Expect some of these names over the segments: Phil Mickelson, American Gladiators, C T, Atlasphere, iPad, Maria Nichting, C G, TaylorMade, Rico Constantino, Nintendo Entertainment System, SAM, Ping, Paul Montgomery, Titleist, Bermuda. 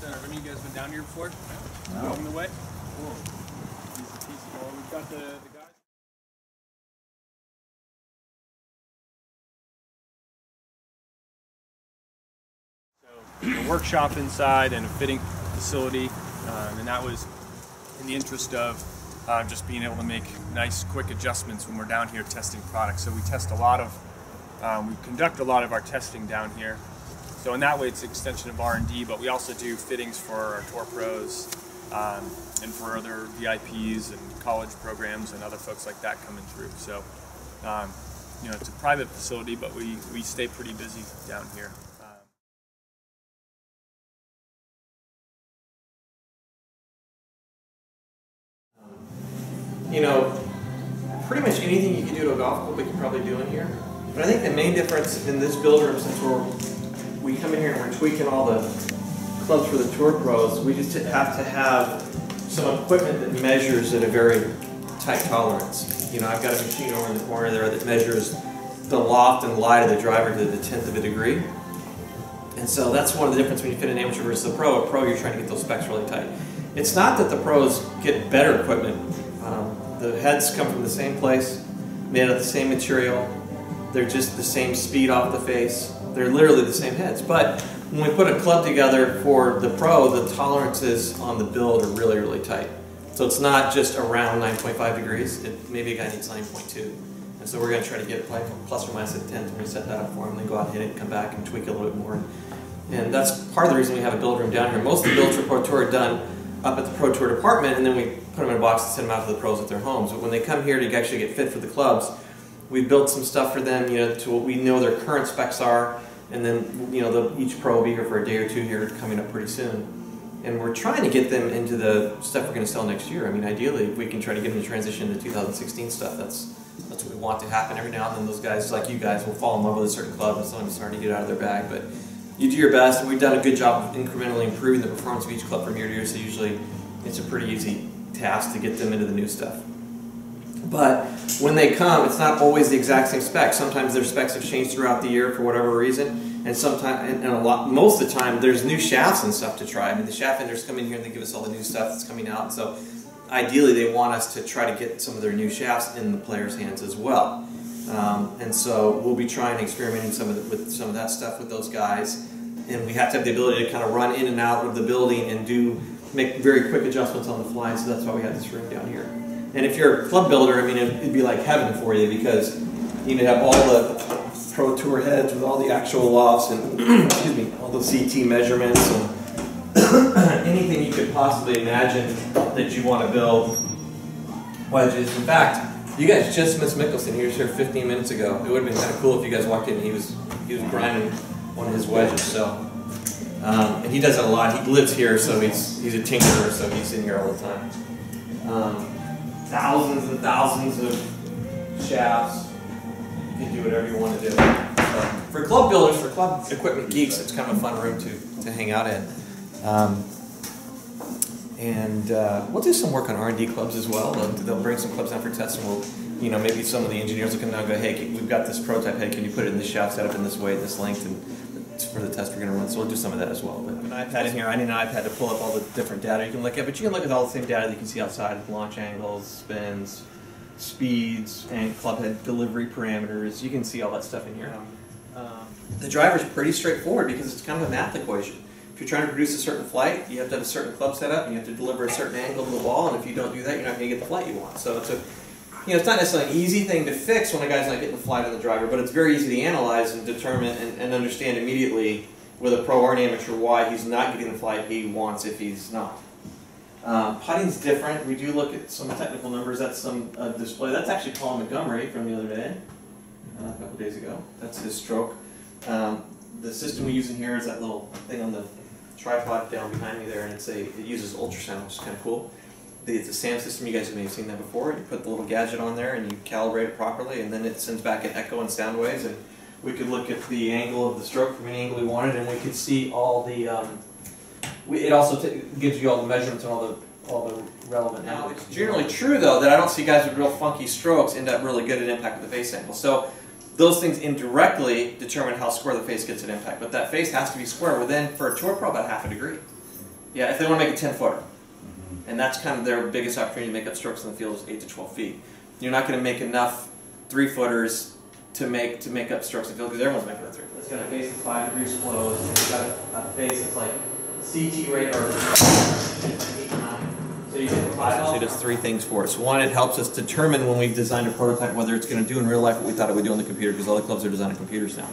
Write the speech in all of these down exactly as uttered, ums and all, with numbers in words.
center rim. You guys been down here before? No. Along the way? Cool. Easy, easy. Well, we've got the, the guys. So, a workshop inside and a fitting facility, um, and that was in the interest of uh, just being able to make nice, quick adjustments when we're down here testing products. So we test a lot of, um, we conduct a lot of our testing down here. So in that way, it's an extension of R and D, but we also do fittings for our tour pros um, and for other V I Ps and college programs and other folks like that coming through. So, um, you know, it's a private facility, but we, we stay pretty busy down here. Um, you know, pretty much anything you can do to a golf club, we can probably do in here. But I think the main difference in this build room, since we're we come in here and we're tweaking all the clubs for the tour pros, we just have to have some equipment that measures at a very tight tolerance. You know, I've got a machine over in the corner there that measures the loft and lie of the driver to the tenth of a degree. And so that's one of the differences when you fit an amateur versus a pro. A pro, you're trying to get those specs really tight. It's not that the pros get better equipment. Um, the heads come from the same place, made out of the same material. They're just the same speed off the face. They're literally the same heads, but when we put a club together for the pro, the tolerances on the build are really, really tight. So it's not just around nine point five degrees. It, maybe a guy needs nine point two. And so we're going to try to get it like plus or minus at ten, and we set that up for him, then go out and hit it, and come back and tweak it a little bit more. And that's part of the reason we have a build room down here. Most of the builds for Pro Tour are done up at the Pro Tour department, and then we put them in a box and send them out to the pros at their homes. But when they come here to actually get fit for the clubs, we built some stuff for them, you know, to what we know their current specs are, and then, you know, the, each pro will be here for a day or two here, coming up pretty soon. And we're trying to get them into the stuff we're going to sell next year. I mean, ideally, if we can try to get them to transition to the two thousand sixteen stuff, that's that's what we want to happen. Every now and then, those guys, like you guys, will fall in love with a certain club, and someone is starting to get out of their bag. But you do your best, and we've done a good job of incrementally improving the performance of each club from year to year, so usually it's a pretty easy task to get them into the new stuff. But when they come, it's not always the exact same spec. Sometimes their specs have changed throughout the year for whatever reason, and sometimes, and a lot, most of the time, there's new shafts and stuff to try. I mean, the shaft vendors come in here and they give us all the new stuff that's coming out. So ideally, they want us to try to get some of their new shafts in the players' hands as well. Um, and so we'll be trying to experiment some of the, with some of that stuff with those guys. And we have to have the ability to kind of run in and out of the building and do make very quick adjustments on the fly. So that's why we have this room down here. And if you're a club builder, I mean, it'd be like heaven for you, because you would have all the pro tour heads with all the actual lofts and excuse me, all the C T measurements and anything you could possibly imagine that you want to build wedges. In fact, you guys just missed Mickelson. He was here fifteen minutes ago. It would have been kind of cool if you guys walked in and he was he was grinding one of his wedges. So, um, and he does it a lot. He lives here, so he's he's a tinkerer, so he's in here all the time. Um, Thousands and thousands of shafts. You can do whatever you want to do. But for club builders, for club equipment geeks, it's kind of a fun room to, to hang out in. Um, and uh, we'll do some work on R and D clubs as well. They'll, they'll bring some clubs down for tests, and we'll, you know, maybe some of the engineers will come down and go, hey, we've got this prototype. Hey, can you put it in this shaft set up in this way, this length, and it's for the test we're going to run? So we'll do some of that as well. But an iPad in here. I need an iPad to pull up all the different data you can look at, but you can look at all the same data that you can see outside: launch angles, spins, speeds, and clubhead delivery parameters. You can see all that stuff in here. Um, the driver's pretty straightforward because it's kind of a math equation. If you're trying to produce a certain flight, you have to have a certain club set up, and you have to deliver a certain angle to the ball, and if you don't do that, you're not going to get the flight you want. So it's a You know, it's not necessarily an easy thing to fix when a guy's not getting the flight on the driver, but it's very easy to analyze and determine and, and understand immediately with a pro or an amateur why he's not getting the flight he wants if he's not. Um, putting's different. We do look at some technical numbers. That's some uh, display. That's actually Paul Montgomery from the other day, uh, a couple days ago. That's his stroke. Um, the system we use in here is that little thing on the tripod down behind me there, and it's a, it uses ultrasound, which is kind of cool. It's a SAM system. You guys may have seen that before. You put the little gadget on there and you calibrate it properly, and then it sends back an echo and sound waves, and we could look at the angle of the stroke from any angle we wanted, and we could see all the um, we, it also t gives you all the measurements and all the all the relevant now angles. It's generally true though that I don't see guys with real funky strokes end up really good at impact with the face angle, so those things indirectly determine how square the face gets at impact, but that face has to be square within, for a tour pro, about half a degree. Yeah, if they want to make a ten footer. Mm-hmm. And that's kind of their biggest opportunity to make up strokes on the field is eight to twelve feet. You're not going to make enough three footers to make to make up strokes on the field because everyone's making a three footer. It's going to face is five degrees closed. It's got a, a face that's like C T rate or eight nine. So you get five. So it does three things for us. One, it helps us determine when we've designed a prototype whether it's going to do in real life what we thought it would do on the computer because all the clubs are designed on computers now.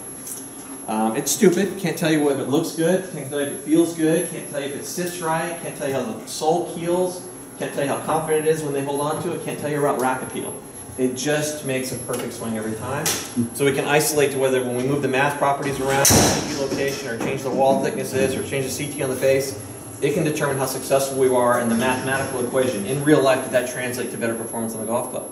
Um, it's stupid. Can't tell you whether it looks good. Can't tell you if it feels good. Can't tell you if it sits right. Can't tell you how the sole heals. Can't tell you how confident it is when they hold on to it. Can't tell you about rack appeal. It just makes a perfect swing every time. So we can isolate to whether when we move the math properties around, change location, or change the wall thicknesses, or change the C T on the face, it can determine how successful we are in the mathematical equation. In real life, did that translate to better performance on the golf club?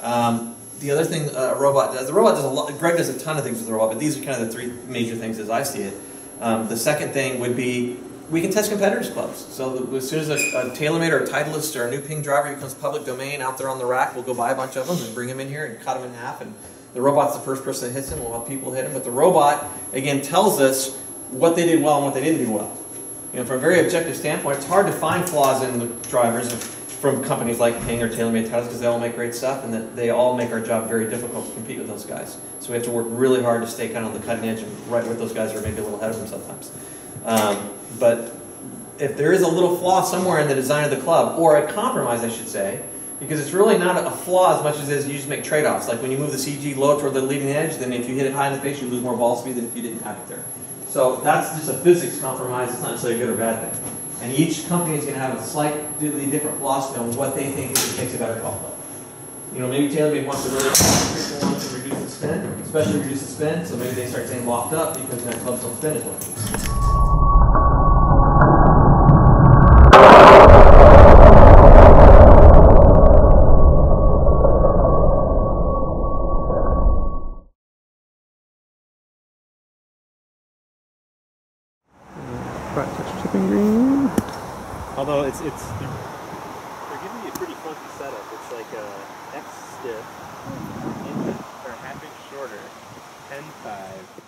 Um, The other thing uh, a robot does, the robot does a lot, Greg does a ton of things with the robot, but these are kind of the three major things as I see it. Um, the second thing would be, we can test competitors' clubs. So as soon as a, a TaylorMade or a Titleist or a new Ping driver becomes public domain out there on the rack, we'll go buy a bunch of them and bring them in here and cut them in half. And the robot's the first person that hits them, we'll have people hit them. But the robot, again, tells us what they did well and what they didn't do well. You know, from a very objective standpoint, it's hard to find flaws in the drivers from companies like Ping or TaylorMade titles because they all make great stuff and that they all make our job very difficult to compete with those guys. So we have to work really hard to stay kind of on the cutting edge and right with those guys are maybe a little ahead of them sometimes. Um, but if there is a little flaw somewhere in the design of the club, or a compromise I should say, because it's really not a flaw as much as it is you just make trade-offs. Like when you move the C G low toward the leading edge, then if you hit it high in the face, you lose more ball speed than if you didn't have it there. So that's just a physics compromise. It's not necessarily a good or bad thing. And each company is going to have a slightly different philosophy on what they think makes a better golf club. You know, maybe TaylorMade wants to really wants to reduce the spin, especially reduce the spin, so maybe they start saying locked up because then clubs don't spin as well. Although it's, it's they're giving you a pretty funky setup. It's like a X stiff, or half inch shorter, ten five.